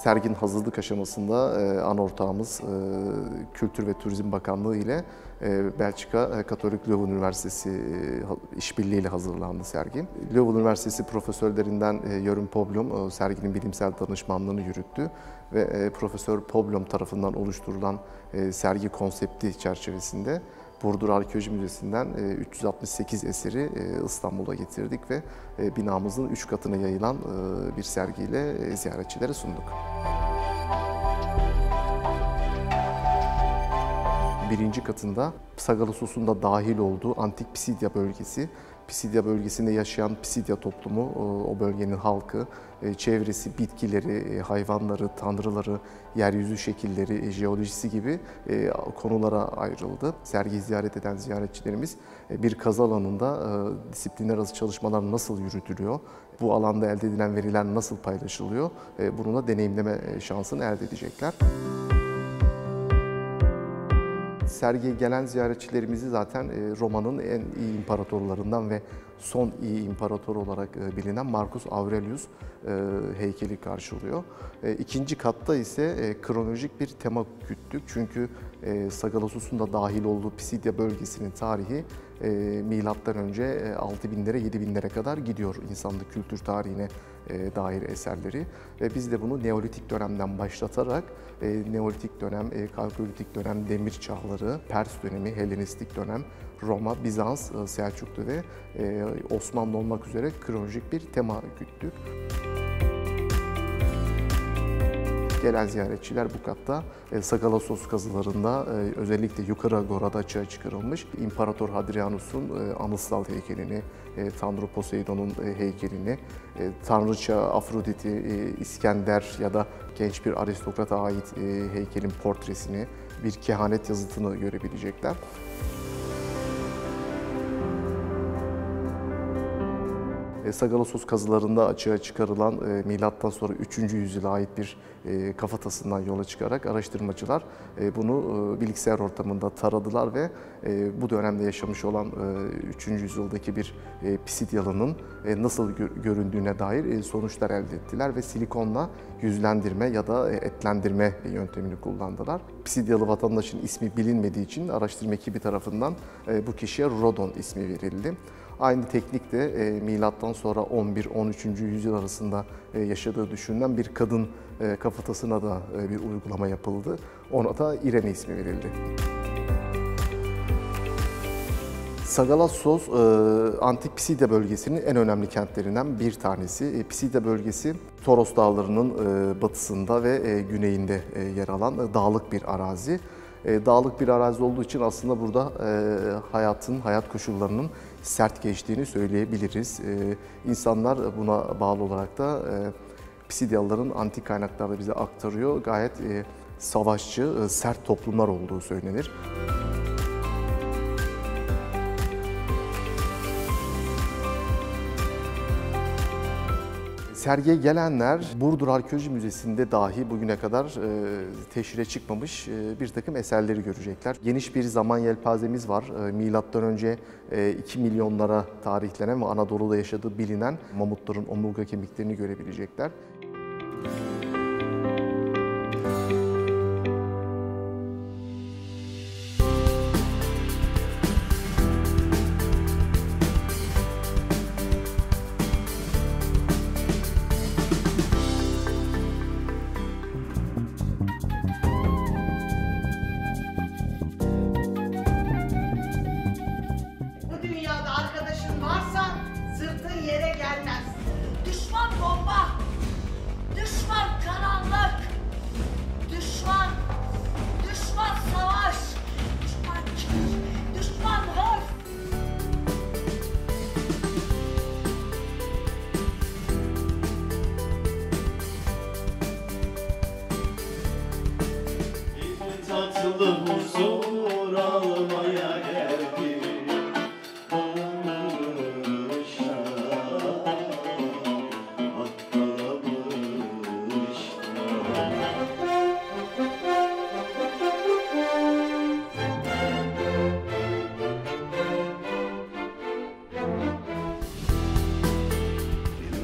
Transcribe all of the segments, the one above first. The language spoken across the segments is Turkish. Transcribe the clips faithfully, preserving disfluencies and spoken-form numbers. serginin hazırlık aşamasında e, ana ortağımız e, Kültür ve Turizm Bakanlığı ile e, Belçika Katolik Louvain Üniversitesi e, işbirliğiyle hazırlandı sergi. Louvain Üniversitesi profesörlerinden e, Yörün Poblöm e, serginin bilimsel danışmanlığını yürüttü ve e, Profesör Poblöm tarafından oluşturulan e, sergi konsepti çerçevesinde Burdur Arkeoloji Müzesi'nden üç yüz altmış sekiz eseri İstanbul'a getirdik ve binamızın üç katına yayılan bir sergiyle ziyaretçilere sunduk. Birinci katında Sagalassos'un da dahil olduğu antik Pisidia bölgesi, Pisidya bölgesinde yaşayan Pisidya toplumu, o bölgenin halkı, çevresi, bitkileri, hayvanları, tanrıları, yeryüzü şekilleri, jeolojisi gibi konulara ayrıldı. Sergiyi ziyaret eden ziyaretçilerimiz bir kazı alanında disiplinler arası çalışmalar nasıl yürütülüyor, bu alanda elde edilen veriler nasıl paylaşılıyor, bunu da deneyimleme şansını elde edecekler. Sergiye gelen ziyaretçilerimizi zaten Roma'nın en iyi imparatorlarından ve son iyi imparator olarak bilinen Marcus Aurelius heykeli karşılıyor. İkinci katta ise kronolojik bir tema güttük. Çünkü Sagalassos'un da dahil olduğu Pisidya bölgesinin tarihi milattan önce altı binlere yedi binlere kadar gidiyor insanlık kültür tarihine dair eserleri. Ve biz de bunu Neolitik dönemden başlatarak Neolitik dönem, Kalkolitik dönem, demir çağları, Pers dönemi, Hellenistik dönem, Roma, Bizans, Selçuklu ve Osmanlı olmak üzere kronolojik bir tema güttük. Gelen ziyaretçiler bu katta Sagalassos kazılarında özellikle yukarı agorada açığa çıkarılmış İmparator Hadrianus'un anıtsal heykelini, Tanrı Poseidon'un heykelini, Tanrıça Afrodit'i, İskender ya da genç bir aristokrata ait heykelin portresini, bir kehanet yazıtını görebilecekler. Sagalassos kazılarında açığa çıkarılan e, milattan sonra üçüncü yüzyıla ait bir e, kafatasından yola çıkarak araştırmacılar e, bunu e, bilgisayar ortamında taradılar ve e, bu dönemde yaşamış olan e, üçüncü yüzyıldaki bir e, Pisidyalı'nın e, nasıl gör, göründüğüne dair e, sonuçlar elde ettiler ve silikonla yüzlendirme ya da etlendirme yöntemini kullandılar. Pisidyalı vatandaşın ismi bilinmediği için araştırma ekibi tarafından e, bu kişiye Rodon ismi verildi. Aynı teknik de e, milattan sonra on bir on üçüncü yüzyıl arasında e, yaşadığı düşünülen bir kadın e, kafatasına da e, bir uygulama yapıldı. Ona da İrene ismi verildi. Sagalassos, e, antik Piside bölgesinin en önemli kentlerinden bir tanesi. E, Piside bölgesi Toros Dağları'nın e, batısında ve e, güneyinde e, yer alan e, dağlık bir arazi. Dağlık bir arazi olduğu için aslında burada hayatın, hayat koşullarının sert geçtiğini söyleyebiliriz. İnsanlar buna bağlı olarak da Pisidyalıların antik kaynaklarda bize aktarıyor. Gayet savaşçı, sert toplumlar olduğu söylenir. Sergiye gelenler Burdur Arkeoloji Müzesi'nde dahi bugüne kadar teşhire çıkmamış bir takım eserleri görecekler. Geniş bir zaman yelpazemiz var. Milattan önce iki milyonlara tarihlenen ve Anadolu'da yaşadığı bilinen mamutların omurga kemiklerini görebilecekler.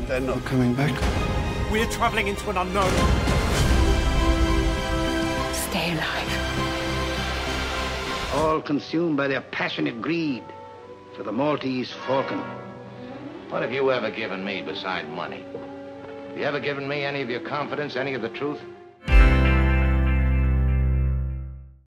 They're not coming back. We're traveling into an unknown. stay alive. All consumed by their passionate greed for the Maltese falcon. What have you ever given me beside money? Have you ever given me any of your confidence, any of the truth?